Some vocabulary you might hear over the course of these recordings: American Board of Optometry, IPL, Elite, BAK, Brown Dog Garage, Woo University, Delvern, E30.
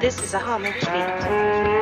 This is a harmony beat.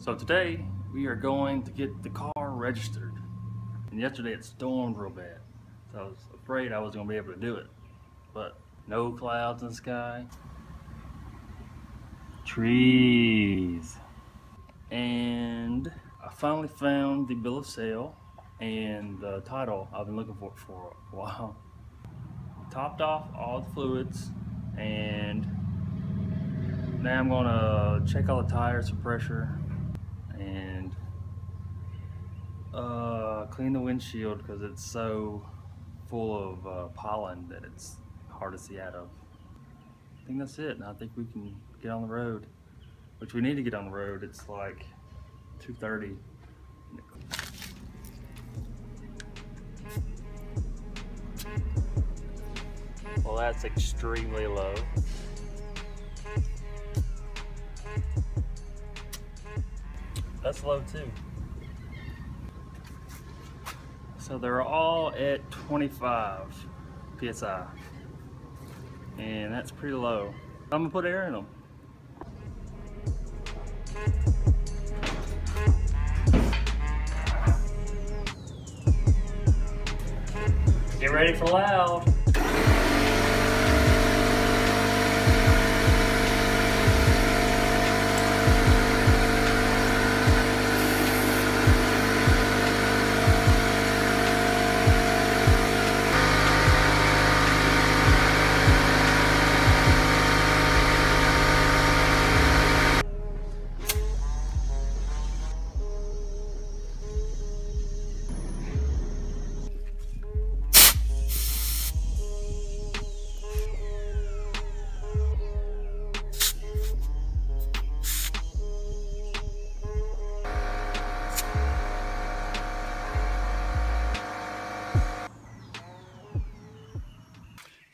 So today we are going to get the car registered, and yesterday it stormed real bad, so I was afraid I wasn't going to be able to do it, but no clouds in the sky, trees, and I finally found the bill of sale and the title I've been looking for a while. Topped off all the fluids, and now I'm going to check all the tires for pressure and clean the windshield because it's so full of pollen that it's hard to see out of. I think that's it, and I think we can get on the road, which we need to get on the road. It's like 2:30. Well, that's extremely low. That's low too. So they're all at 25 psi, and that's pretty low. I'm gonna put air in them. Get ready for loud.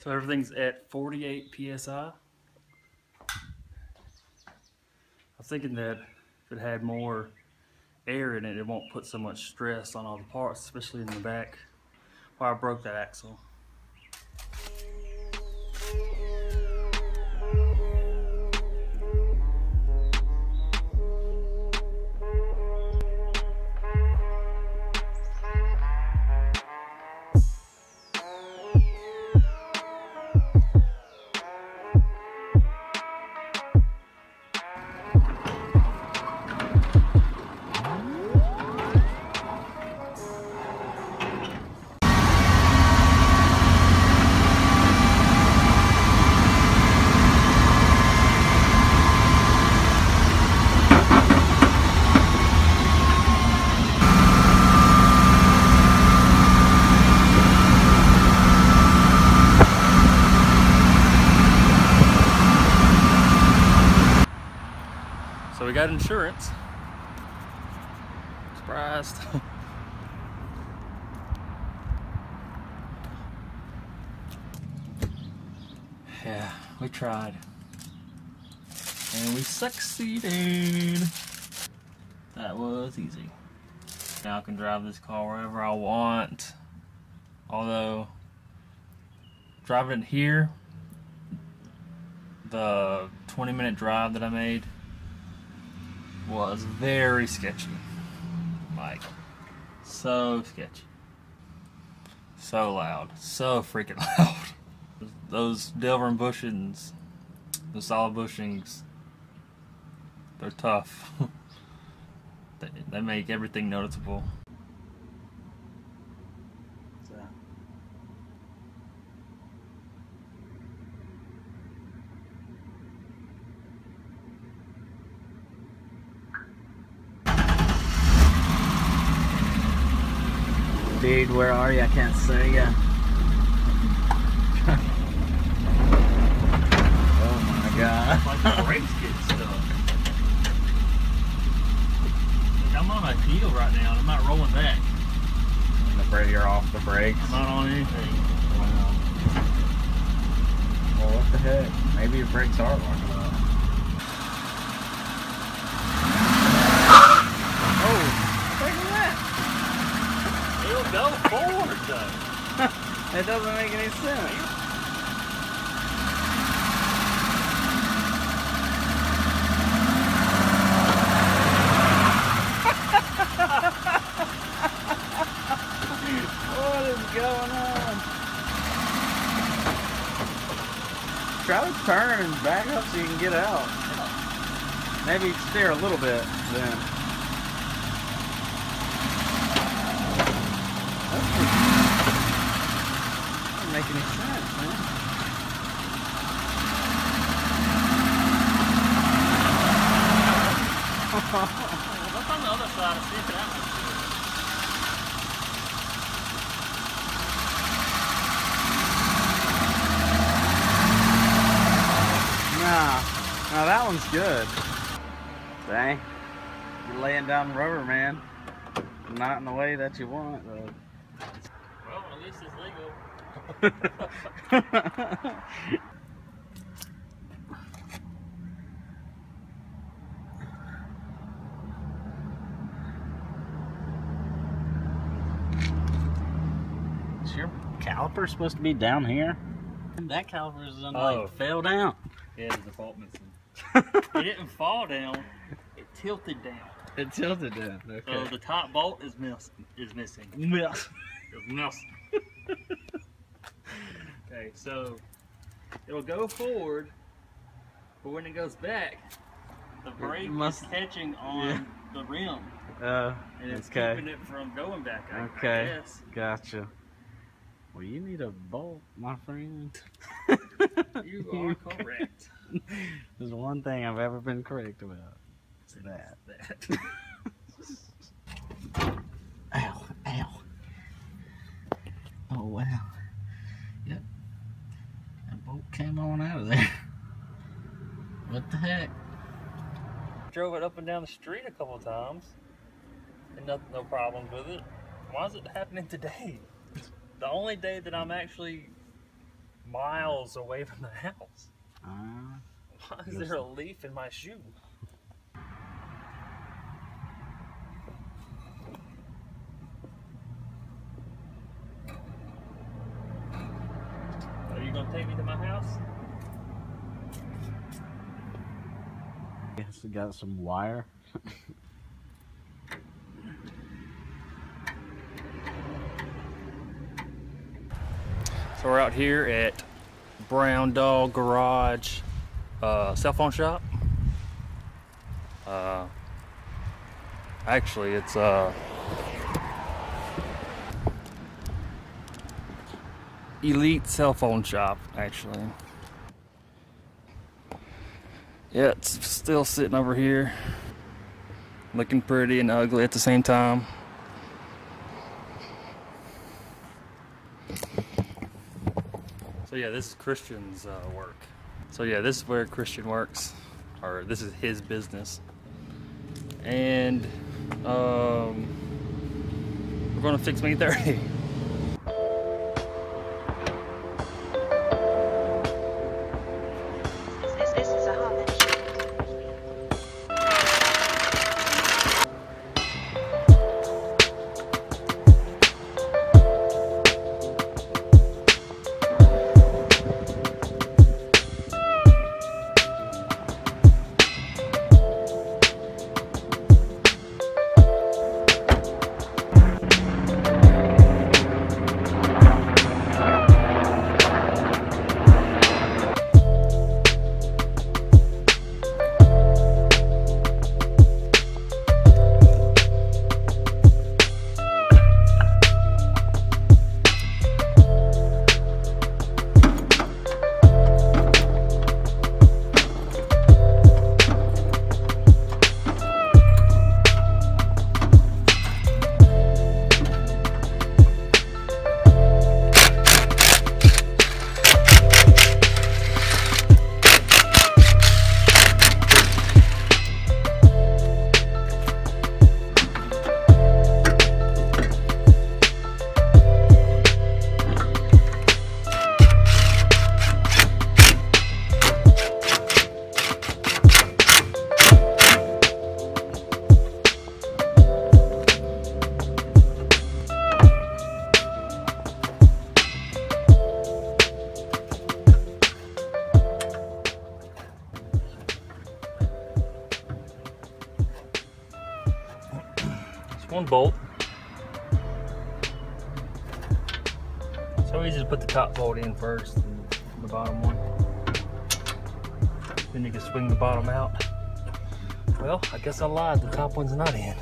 So everything's at 48 psi. I was thinking that if it had more air in it, it won't put so much stress on all the parts, especially in the back where I broke that axle. We got insurance. Surprised. Yeah, we tried. And we succeeded. That was easy. Now I can drive this car wherever I want. Although, driving it here, the 20-minute drive that I made was very sketchy. Like, so sketchy. So loud. So freaking loud. Those Delvern bushings, the solid bushings, they're tough. They make everything noticeable. Dude, where are you? I can't see ya. Oh my god. Like the brakes get stuck. I'm on a heel right now and I'm not rolling back. And the brake, you're off the brakes. I'm not on anything. Wow. Well, what the heck? Maybe your brakes are locking up. Go forward though. That doesn't make any sense. What is going on? Try to turn and back up so you can get out. Maybe steer a little bit then. Doesn't make any sense, man. Look on the other side and see if it happens. Nah, that one's good. Dang, you're laying down rubber, man. Not in the way that you want, though. Well, at least it's legal. Is your caliper supposed to be down here? That caliper is unlike fell down. Yeah, the default missing. It didn't fall down. It tilted down. It tilted down. Okay. So the top bolt is missing. Okay, so it'll go forward, but when it goes back, the brake is catching on the rim, and it's keeping it from going back. I guess. Gotcha. Well, you need a bolt, my friend. You are correct. There's one thing I've ever been correct about. It's that. Ow! Ow! Oh wow. Yep. That bolt came on out of there. What the heck? Drove it up and down the street a couple of times and no problems with it. Why is it happening today? The only day that I'm actually miles away from the house. Why is there a leaf in my shoe? Take me to my house. Yes, we got some wire. So we're out here at Brown Dog Garage cell phone shop. Actually, it's Elite cell phone shop, actually. Yeah, it's still sitting over here, looking pretty and ugly at the same time. So yeah, this is Christian's work. So yeah, this is where Christian works, or this is his business. And we're gonna fix my E30. bolt. So easy to put the top bolt in first and the bottom one. Then you can swing the bottom out. Well, I guess I lied, the top one's not in.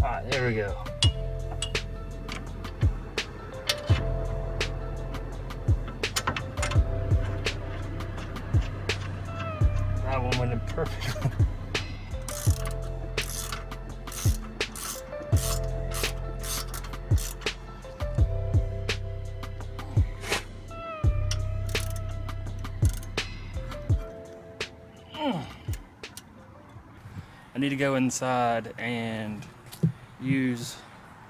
Alright, there we go. That one went in perfectly. I need to go inside and use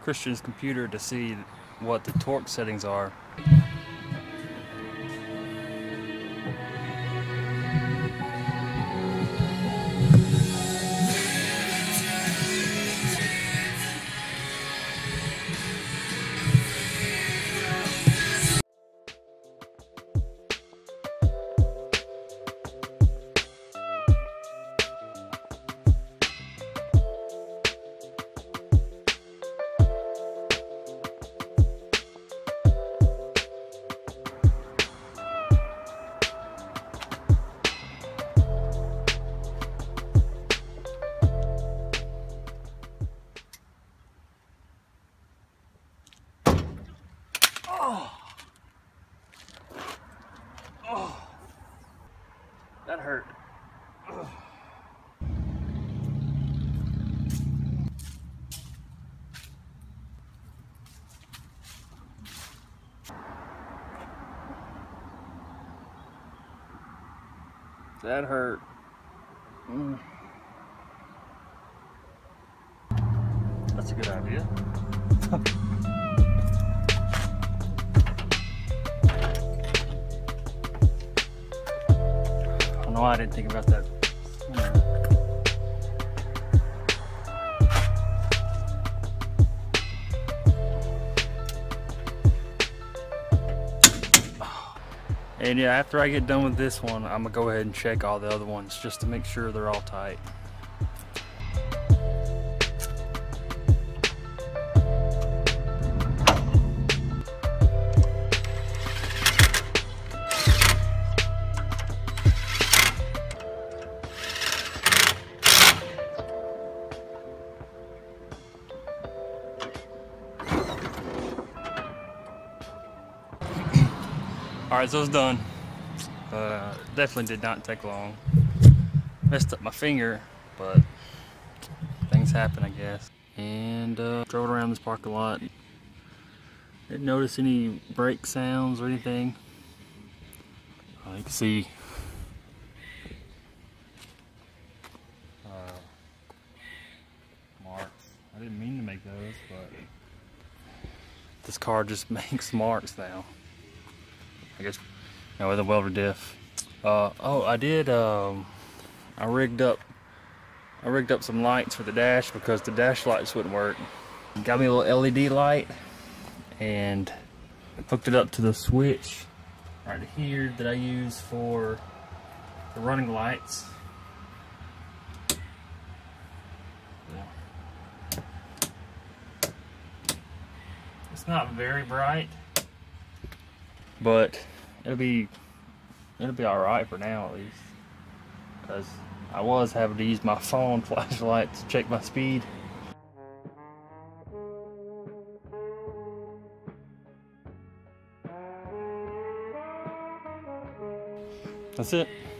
Christian's computer to see what the torque settings are. That hurt. Ugh. That hurt. That's a good idea. No, I didn't think about that. And yeah, after I get done with this one, I'm gonna go ahead and check all the other ones just to make sure they're all tight. Alright, so it's done. Definitely did not take long. Messed up my finger, but things happen, I guess. And drove around this parking lot. Didn't notice any brake sounds or anything. You can see marks. I didn't mean to make those, but this car just makes marks now. I guess, you know, with a welder diff. I rigged up some lights for the dash because the dash lights wouldn't work. Got me a little LED light and hooked it up to the switch right here that I use for the running lights. It's not very bright, but it'll be all right for now, at least, because I was having to use my phone flashlight to check my speed. That's it.